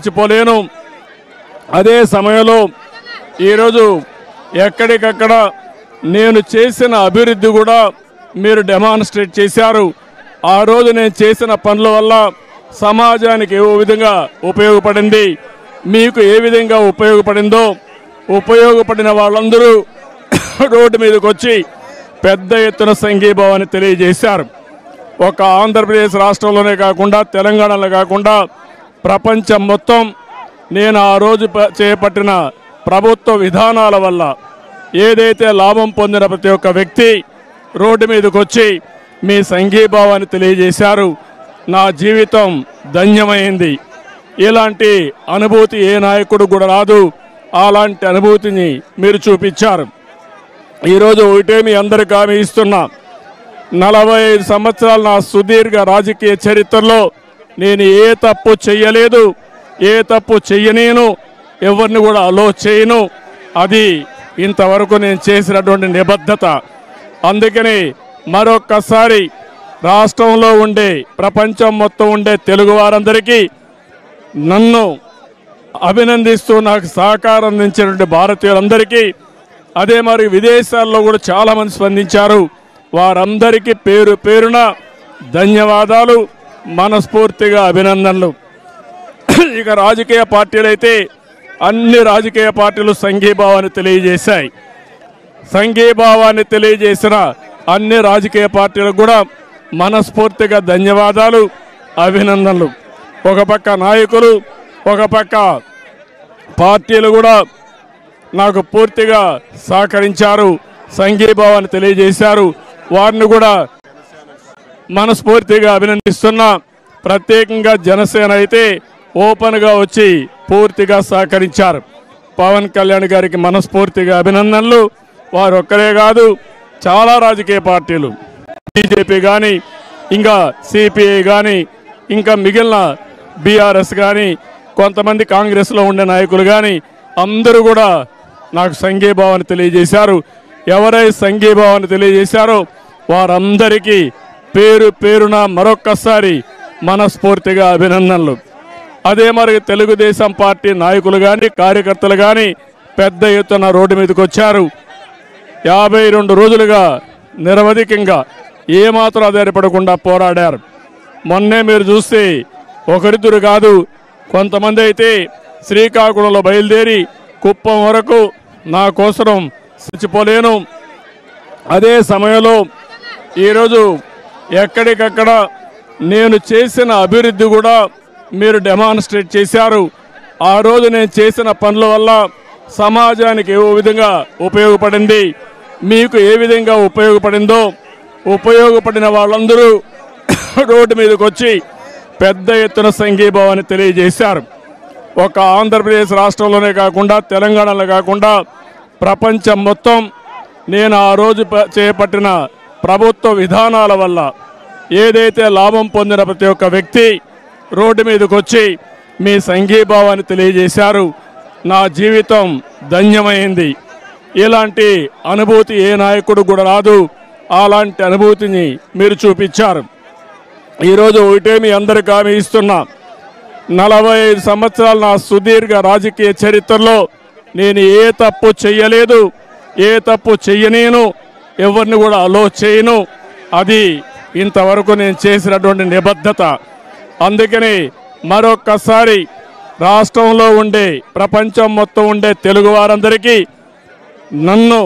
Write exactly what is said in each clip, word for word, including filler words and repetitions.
మర్చిపోలేను। అదే సమయంలో ఈ రోజు ఎక్కడికక్కడ నేను చేసిన అభివృద్ధి కూడా మీరు డెమాన్స్ట్రేట్ చేశారు। ఆ రోజు నేను చేసిన పనుల వల్ల సమాజానికి ఏ విధంగా ఉపయోగపడింది, మీకు ఏ విధంగా ఉపయోగపడిందో, ఉపయోగపడిన వాళ్ళందరూ రోడ్డు మీదకి వచ్చి పెద్ద ఎత్తున సంఘీభావాన్ని తెలియజేశారు। ఒక ఆంధ్రప్రదేశ్ రాష్ట్రంలోనే కాకుండా తెలంగాణలో కాకుండా ప్రపంచం మొత్తం నేను ఆ రోజు చేపట్టిన ప్రభుత్వ విధానాల వల్ల ఏదైతే లాభం పొందిన ప్రతి ఒక్క వ్యక్తి రోడ్డు మీదకి వచ్చి మీ సంఘీభావాన్ని తెలియజేశారు। నా జీవితం ధన్యమైంది। ఇలాంటి అనుభూతి ఏ నాయకుడు కూడా రాదు, అలాంటి అనుభూతిని మీరు చూపించారు। ఈరోజు ఒకటే మీ అందరికీ హామీ ఇస్తున్నా, నలభై ఐదు సంవత్సరాల నా సుదీర్ఘ రాజకీయ చరిత్రలో నేను ఏ తప్పు చెయ్యలేదు, ఏ తప్పు చెయ్యనేను, ఎవరిని కూడా అలో చేయను। అది ఇంతవరకు నేను చేసినటువంటి నిబద్ధత। అందుకని మరొక్కసారి రాష్ట్రంలో ఉండే ప్రపంచం మొత్తం ఉండే తెలుగు వారందరికీ నన్ను అభినందిస్తూ నాకు సహకారం అందించినటువంటి భారతీయులందరికీ, అదే మరి విదేశాల్లో కూడా చాలామంది స్పందించారు, వారందరికీ పేరు పేరున ధన్యవాదాలు, మనస్ఫూర్తిగా అభినందనలు। ఇక రాజకీయ పార్టీలైతే అన్ని రాజకీయ పార్టీలు సంఘీభావాన్ని తెలియజేశాయి। సంఘీభావాన్ని తెలియజేసిన అన్ని రాజకీయ పార్టీలకు కూడా మనస్ఫూర్తిగా ధన్యవాదాలు, అభినందనలు। ఒక పక్క నాయకులు, ఒక పక్క పార్టీలు కూడా నాకు పూర్తిగా సహకరించారు, సంఘీభావాన్ని తెలియజేశారు, వారిని కూడా మనస్ఫూర్తిగా అభినందిస్తున్నా। ప్రత్యేకంగా జనసేన అయితే ఓపెన్గా వచ్చి పూర్తిగా సహకరించారు। పవన్ కళ్యాణ్ గారికి మనస్ఫూర్తిగా అభినందనలు। వారు ఒక్కరే కాదు, చాలా రాజకీయ పార్టీలు, బీజేపీ కానీ, ఇంకా సిపిఐ కానీ, ఇంకా మిగిలిన బీఆర్ఎస్ కానీ, కొంతమంది కాంగ్రెస్లో ఉండే నాయకులు కానీ అందరూ కూడా నాకు సంఘీభావాన్ని తెలియజేశారు। ఎవరైతే సంఘీభావాన్ని తెలియజేశారో వారందరికీ పేరు పేరున మరొక్కసారి మనస్ఫూర్తిగా అభినందనలు। అదే మరి తెలుగుదేశం పార్టీ నాయకులు కానీ, కార్యకర్తలు కానీ పెద్ద ఎత్తున రోడ్డు మీదకి వచ్చారు। యాభై రెండు రోజులుగా నిరవధికంగా ఏమాత్రం ఆధారపడకుండా పోరాడారు। మొన్నే మీరు చూస్తే ఒకరిద్దరు కాదు, కొంతమంది అయితే శ్రీకాకుళంలో బయలుదేరి కుప్పం వరకు నా కోసం చచ్చిపోలేను। అదే సమయంలో ఈరోజు ఎక్కడికక్కడ నేను చేసిన అభివృద్ధి కూడా మీరు డెమాన్స్ట్రేట్ చేశారు। ఆ రోజు నేను చేసిన పనుల వల్ల సమాజానికి ఏ విధంగా ఉపయోగపడింది, మీకు ఏ విధంగా ఉపయోగపడిందో, ఉపయోగపడిన వాళ్ళందరూ రోడ్డు మీదకి వచ్చి పెద్ద ఎత్తున సంఘీభావాన్ని తెలియజేశారు। ఒక ఆంధ్రప్రదేశ్ రాష్ట్రంలోనే కాకుండా తెలంగాణలో కాకుండా ప్రపంచం మొత్తం నేను ఆ రోజు చేపట్టిన ప్రభుత్వ విధానాల వల్ల ఏదైతే లాభం పొందిన ప్రతి ఒక్క వ్యక్తి రోడ్డు మీదకి వచ్చి మీ సంఘీభావాన్ని తెలియజేశారు। నా జీవితం ధన్యమైంది। ఇలాంటి అనుభూతి ఏ నాయకుడు కూడా రాదు, అలాంటి అనుభూతిని మీరు చూపించారు। ఈరోజు ఒకటే మీ అందరికీ హామీ ఇస్తున్నా, నలభై ఐదు సంవత్సరాల నా సుదీర్ఘ రాజకీయ చరిత్రలో నేను ఏ తప్పు చెయ్యలేదు, ఏ తప్పు చెయ్యనేను, ఎవరిని కూడా అలో చేయను। అది ఇంతవరకు నేను చేసినటువంటి నిబద్ధత। అందుకని మరొక్కసారి రాష్ట్రంలో ఉండే ప్రపంచం మొత్తం ఉండే తెలుగు వారందరికీ నన్ను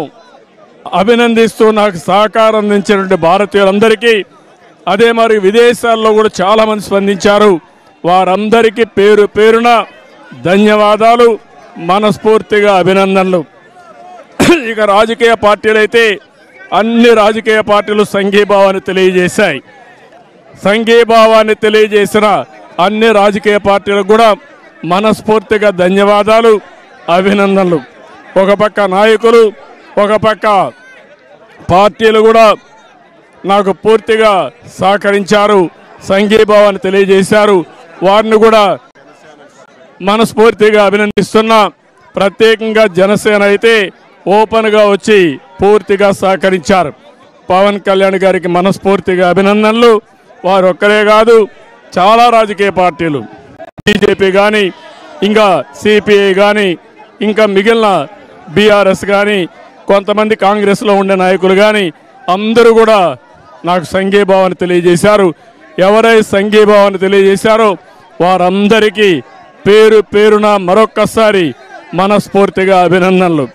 అభినందిస్తూ నాకు సహకారం అందించినటువంటి భారతీయులందరికీ, అదే మరి విదేశాల్లో కూడా చాలామంది స్పందించారు, వారందరికీ పేరు పేరున ధన్యవాదాలు, మనస్ఫూర్తిగా అభినందనలు। ఇక రాజకీయ పార్టీలైతే అన్ని రాజకీయ పార్టీలు సంఘీభావాన్ని తెలియజేశాయి। సంఘీభావాన్ని తెలియజేసిన అన్ని రాజకీయ పార్టీలకు కూడా మనస్ఫూర్తిగా ధన్యవాదాలు, అభినందనలు। ఒక పక్క నాయకులు, ఒక పక్క పార్టీలు కూడా నాకు పూర్తిగా సహకరించారు, సంఘీభావాన్ని తెలియజేశారు, వారిని కూడా మనస్ఫూర్తిగా అభినందిస్తున్నా। ప్రత్యేకంగా జనసేన అయితే ఓపెన్గా వచ్చి పూర్తిగా సహకరించారు। పవన్ కళ్యాణ్ గారికి మనస్ఫూర్తిగా అభినందనలు। వారు ఒక్కరే కాదు, చాలా రాజకీయ పార్టీలు, బీజేపీ కానీ, इंका सीपीआई गानी इंका मिगिलिन बीआरएस गानी కొంతమంది कांग्रेस లో ఉండే నాయకులు గాని అందరూ కూడా నాకు సంఘీభావాన్ని తెలియజేశారు। ఎవరై సంఘీభావాన్ని తెలియజేశారో వారందరికీ పేరు పేరున మరొకసారి మనస్ఫూర్తిగా అభినందనలు।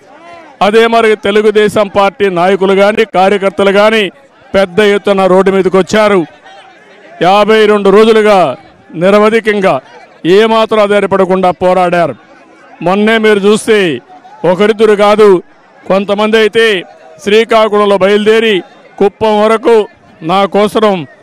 అదే మరి తెలుగుదేశం పార్టీ నాయకులు గాని కార్యకర్తలు గాని పెద్ద ఎత్తున రోడ్డు మీదకి వచ్చారు। యాభై రెండు రోజులుగా నిరవధికంగా ఏ మాత్రం ఆధారపడకుండా పోరాడారు। మొన్నే మీరు చూస్తే ఒకరిద్దరు కాదు కొంతమంది అయితే శ్రీకాకుళంలో బయలుదేరి కుప్పం వరకు నా కోసం